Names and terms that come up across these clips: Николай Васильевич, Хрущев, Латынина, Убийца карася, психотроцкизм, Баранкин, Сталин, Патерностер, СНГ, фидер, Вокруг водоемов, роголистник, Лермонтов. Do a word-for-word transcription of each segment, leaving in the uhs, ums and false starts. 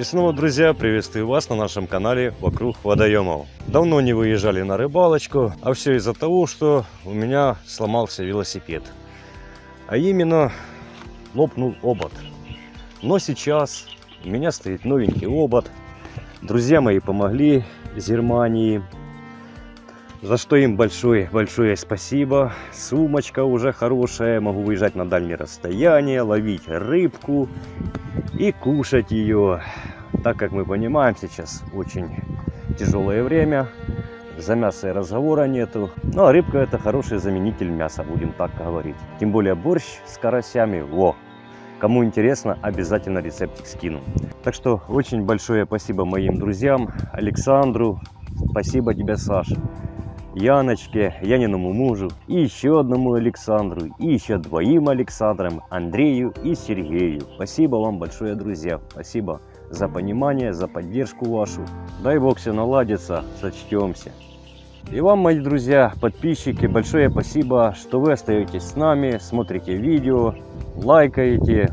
И снова, друзья, приветствую вас на нашем канале «Вокруг водоемов». Давно не выезжали на рыбалочку, а все из-за того, что у меня сломался велосипед. А именно, лопнул обод. Но сейчас у меня стоит новенький обод. Друзья мои помогли из Германии, за что им большое-большое спасибо. Сумочка уже хорошая, могу выезжать на дальние расстояния, ловить рыбку и кушать ее. Так как мы понимаем, сейчас очень тяжелое время, за мясо и разговора нету. Ну а рыбка — это хороший заменитель мяса, будем так говорить. Тем более борщ с карасями, во! Кому интересно, обязательно рецептик скину. Так что очень большое спасибо моим друзьям, Александру, спасибо тебе, Саша, Яночке, Яниному мужу, и еще одному Александру, и еще двоим Александрам, Андрею и Сергею. Спасибо вам большое, друзья, спасибо за понимание, за поддержку вашу. Дай Бог все наладится, сочтемся. И вам, мои друзья, подписчики, большое спасибо, что вы остаетесь с нами, смотрите видео, лайкаете.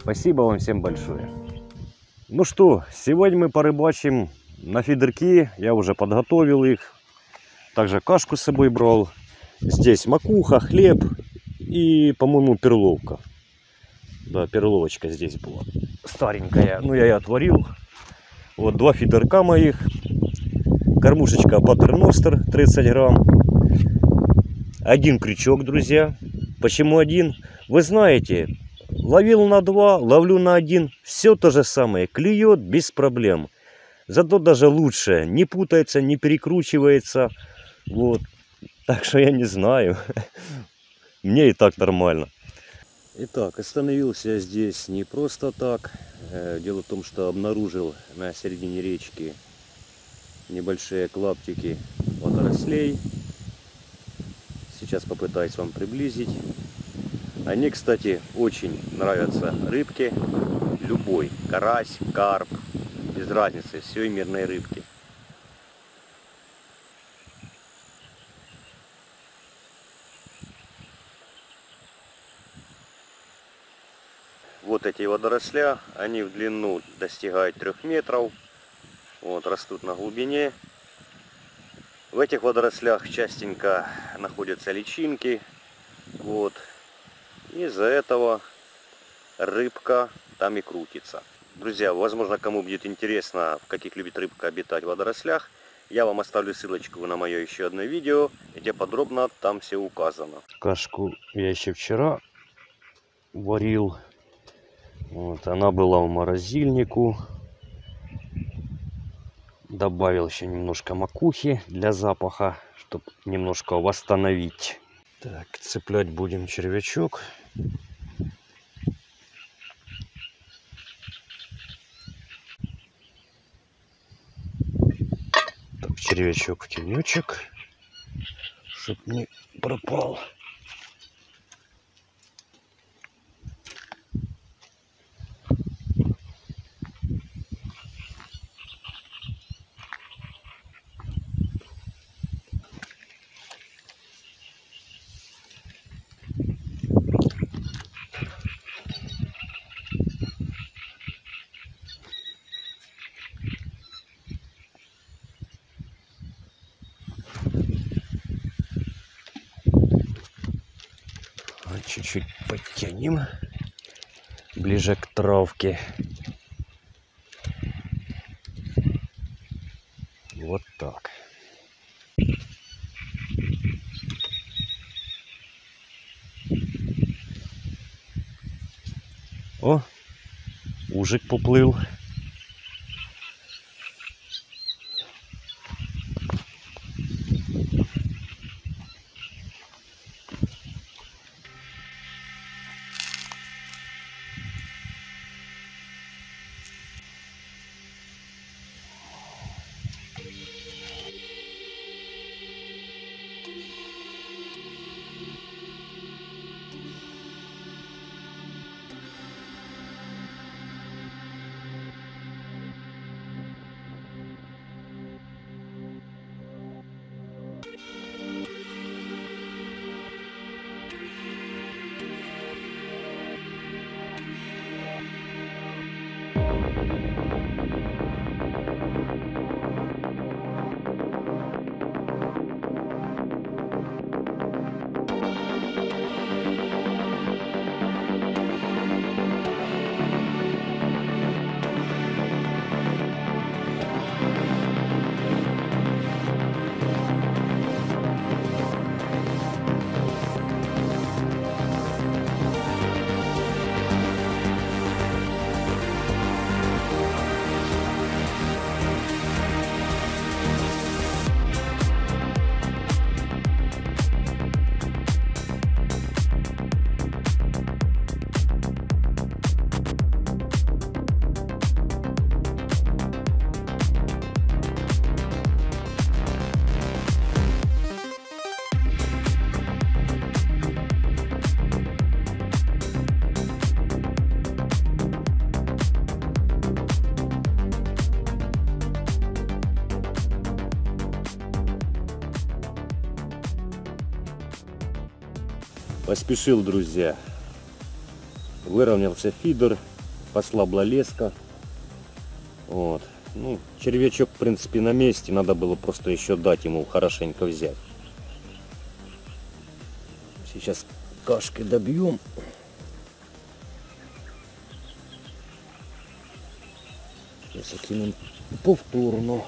Спасибо вам всем большое. Ну что, сегодня мы порыбачим на фидерки, я уже подготовил их. Также кашку с собой брал. Здесь макуха, хлеб и, по-моему, перловка. Да, перловочка здесь была. Старенькая, ну я и отварил. Вот два фидерка моих. Кормушечка Патерностер тридцать грамм. Один крючок, друзья. Почему один? Вы знаете, ловил на два, ловлю на один. Все то же самое, клюет без проблем. Зато даже лучше, не путается, не перекручивается. Вот. Так что я не знаю. Мне и так нормально. Итак, остановился я здесь не просто так. Дело в том, что обнаружил на середине речки небольшие клаптики водорослей. Сейчас попытаюсь вам приблизить. Они, кстати, очень нравятся рыбке. Любой. Карась, карп. Без разницы, все мирные рыбки. Вот эти водоросля, они в длину достигают трёх метров. Вот, растут на глубине. В этих водорослях частенько находятся личинки. Вот. Из-за этого рыбка там и крутится. Друзья, возможно, кому будет интересно, в каких любит рыбка обитать в водорослях, я вам оставлю ссылочку на мое еще одно видео, где подробно там все указано. Кашку я еще вчера варил. Вот, она была в морозильнику. Добавил еще немножко макухи для запаха, чтобы немножко восстановить. Так, цеплять будем червячок. Червячок в тенечек, чтоб не пропал. Чуть-чуть подтянем ближе к травке. Вот так. О, ужик поплыл. Поспешил, друзья. Выровнялся фидер, послабла леска. Вот. Ну, червячок, в принципе, на месте. Надо было просто еще дать ему хорошенько взять. Сейчас кашки добьем. Сейчас окинем повторно.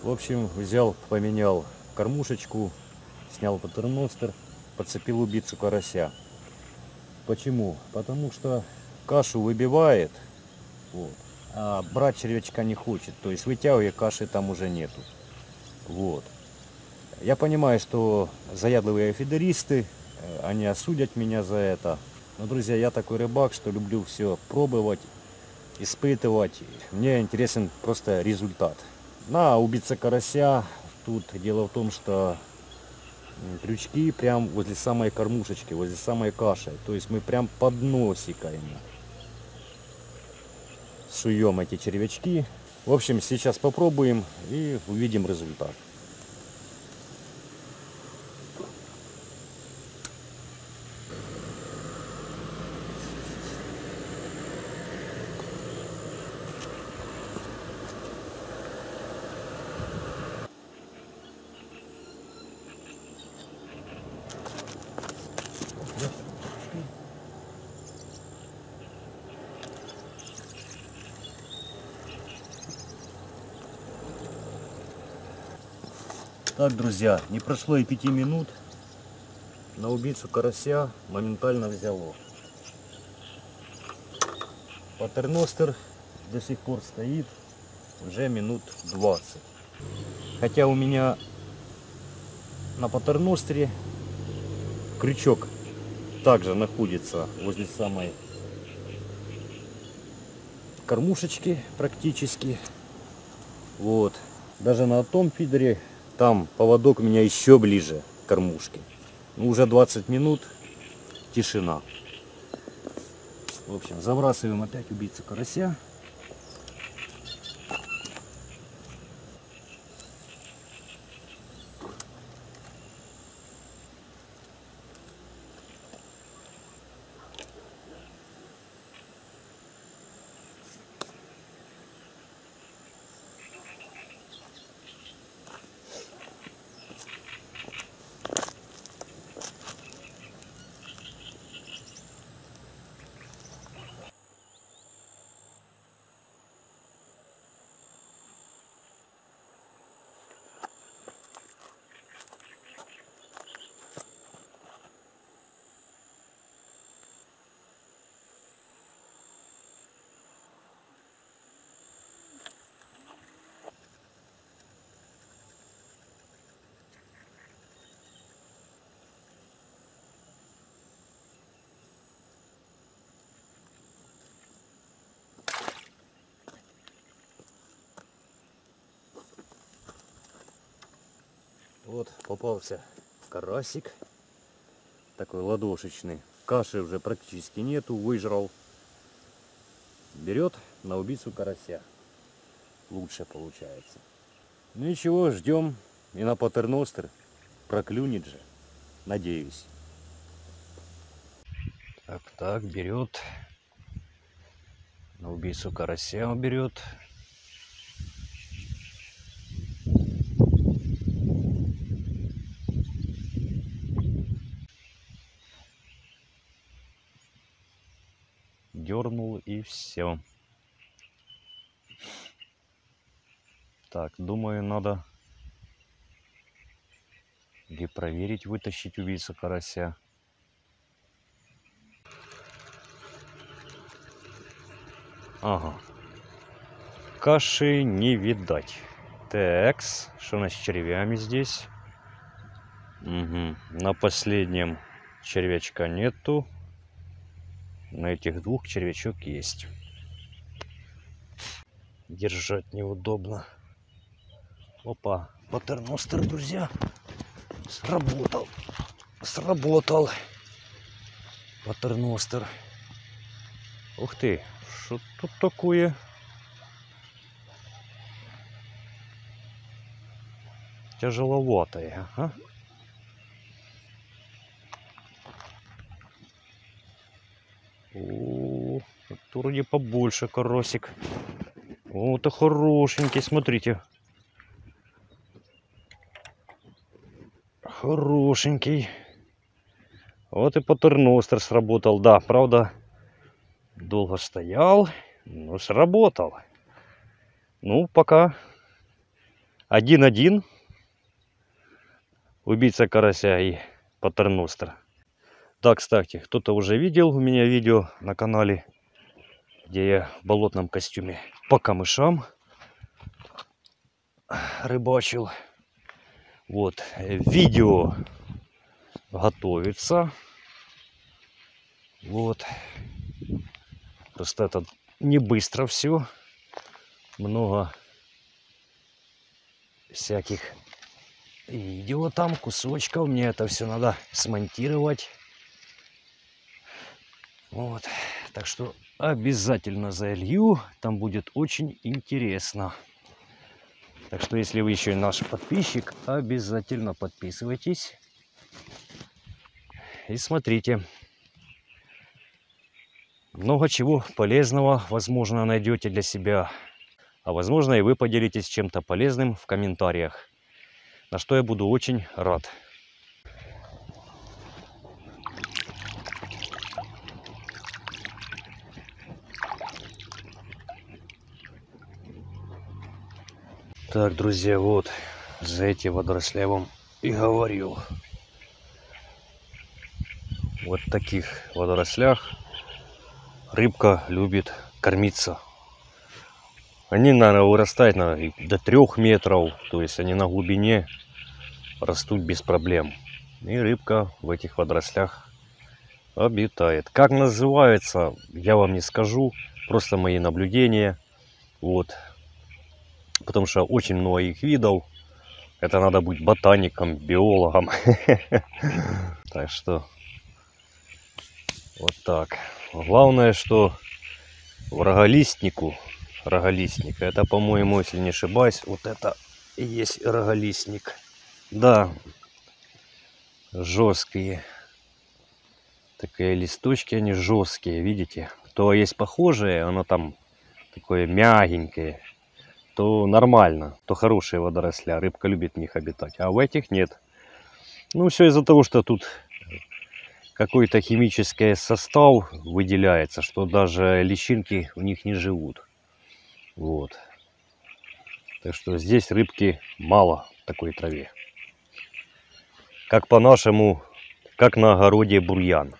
В общем, взял, поменял кормушечку, снял патерностер, подцепил убийцу карася. Почему? Потому что кашу выбивает, вот, а брать червячка не хочет. То есть вытягивая, каши там уже нету. Вот. Я понимаю, что заядлые фидеристы, они осудят меня за это. Но, друзья, я такой рыбак, что люблю все пробовать, испытывать. Мне интересен просто результат. На убийца карася тут дело в том, что крючки прям возле самой кормушечки, возле самой каши. То есть мы прям под носиками суем эти червячки. В общем, сейчас попробуем и увидим результат. Так, друзья, не прошло и пяти минут, на убийцу карася моментально взяло. Патерностер до сих пор стоит уже минут двадцать. Хотя у меня на патерностере крючок также находится возле самой кормушечки практически. Вот. Даже на том фидере. Там поводок у меня еще ближе к кормушке. Ну, уже двадцать минут, тишина. В общем, забрасываем опять убийцу карася. Вот попался карасик, такой ладошечный, каши уже практически нету, выжрал, берет на убийцу карася, лучше получается. Ну ничего, ждем, и на патерностер проклюнет же, надеюсь. Так, так, берет, на убийцу карася берет. Дернул и все. Так, думаю, надо где проверить, вытащить убийцу карася. Ага. Каши не видать. Текс. Что у нас с червями здесь? Угу. На последнем червячка нету. На этих двух червячок есть. Держать неудобно. Опа. Патерностер, друзья. Сработал. Сработал. Патерностер. Ух ты. Что тут такое? Тяжеловатое, ага. О, это вроде побольше карасик. О, это хорошенький, смотрите. Хорошенький. Вот и патерностер сработал, да, правда. Долго стоял, но сработал. Ну, пока один-один. Убийца карася и патерностер. Да, кстати, кто-то уже видел у меня видео на канале, где я в болотном костюме по камышам рыбачил. Вот, видео готовится. Вот. Просто это не быстро все. Много всяких видео там, кусочков. Мне это все надо смонтировать. Вот. Так что обязательно залью. Там будет очень интересно. Так что, если вы еще и наш подписчик, обязательно подписывайтесь. И смотрите. Много чего полезного, возможно, найдете для себя. А возможно, и вы поделитесь чем-то полезным в комментариях. На что я буду очень рад. Так, друзья, вот за эти водоросли я вам и говорил. Вот в таких водорослях рыбка любит кормиться. Они, наверное, вырастают наверное, до трех метров. То есть они на глубине растут без проблем. И рыбка в этих водорослях обитает. Как называется, я вам не скажу. Просто мои наблюдения. Вот. Потому что очень много их видов. Это надо быть ботаником, биологом. Так что... Вот так. Главное, что в роголистнику, роголистник, это, по-моему, если не ошибаюсь, вот это и есть роголистник. Да, жесткие. Такие листочки, они жесткие, видите? То есть похожие, оно там такое мягенькое, то нормально, то хорошие водоросля, рыбка любит в них обитать, а в этих нет. Ну, все из-за того, что тут... Какой-то химический состав выделяется, что даже личинки у них не живут. Вот. Так что здесь рыбки мало в такой траве. Как по-нашему, как на огороде бурьян.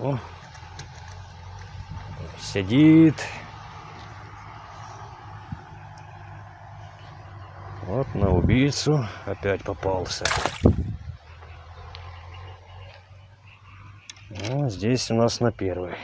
О, сидит. Вот на убийцу опять попался. Ну, здесь у нас на первый.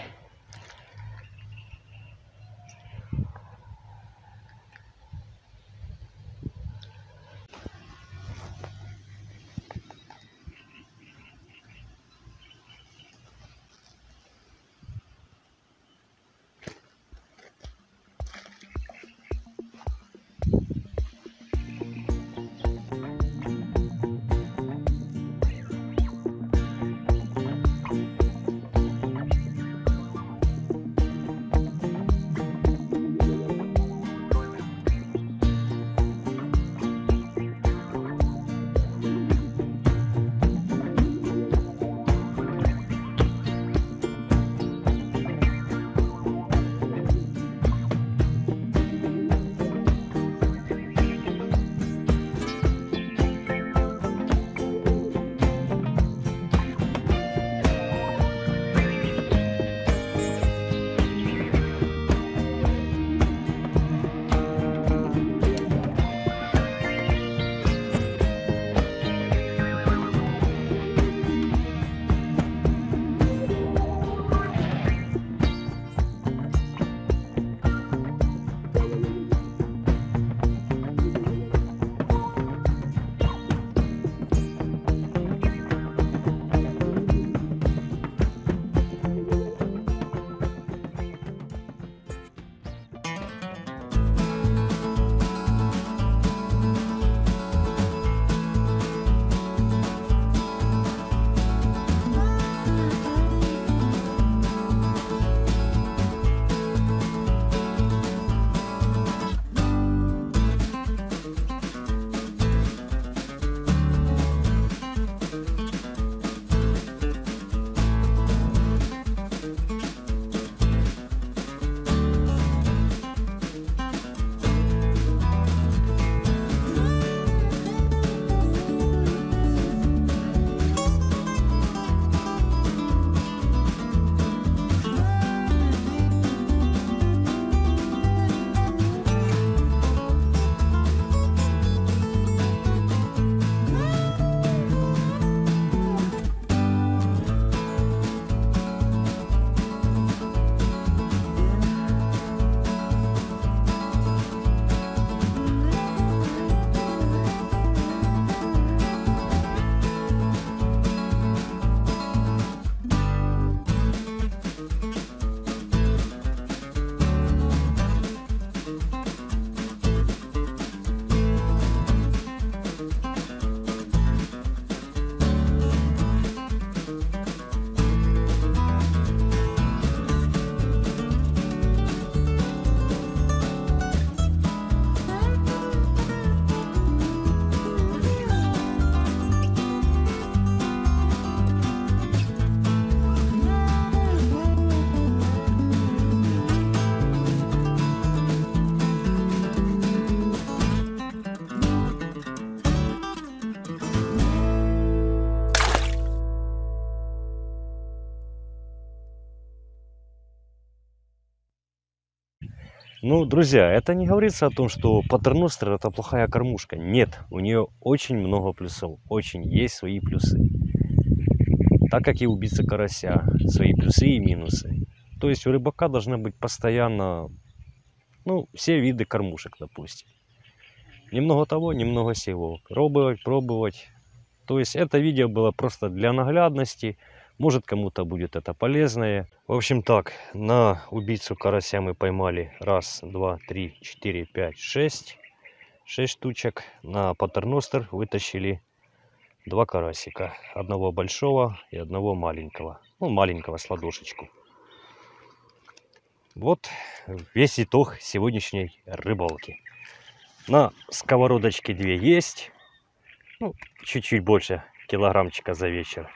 Ну, друзья, это не говорится о том, что патерностер это плохая кормушка. Нет, у нее очень много плюсов, очень есть свои плюсы. Так как и убийца карася, свои плюсы и минусы. То есть у рыбака должна быть постоянно, ну, все виды кормушек, допустим. Немного того, немного сего. Пробовать, пробовать. То есть это видео было просто для наглядности. Может, кому-то будет это полезное. В общем так, на убийцу карася мы поймали раз, два, три, четыре, пять, шесть. Шесть штучек. На патерностер вытащили два карасика. Одного большого и одного маленького. Ну, маленького с ладошечку. Вот весь итог сегодняшней рыбалки. На сковородочке две есть. Ну, чуть-чуть больше килограммчика за вечер.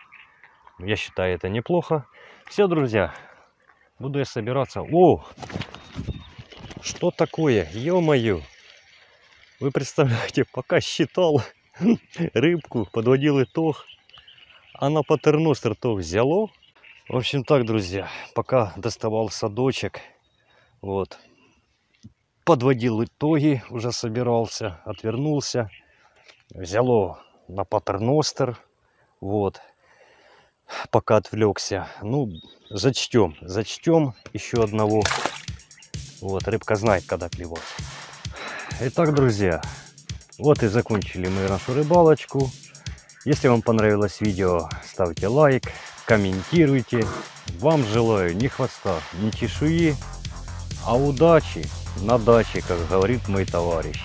Я считаю, это неплохо. Все, друзья, буду я собираться. О! Что такое? Ё-моё! Вы представляете, пока считал рыбку, подводил итог, а на патерностер то взяло. В общем так, друзья, пока доставал садочек, вот, подводил итоги, уже собирался, отвернулся, взяло на патерностер, вот. Пока отвлекся. Ну, зачтем. Зачтем еще одного. Вот, рыбка знает, когда клевать. Итак, друзья, вот и закончили мы нашу рыбалочку. Если вам понравилось видео, ставьте лайк, комментируйте. Вам желаю ни хвоста, ни чешуи, а удачи на даче, как говорит мой товарищ.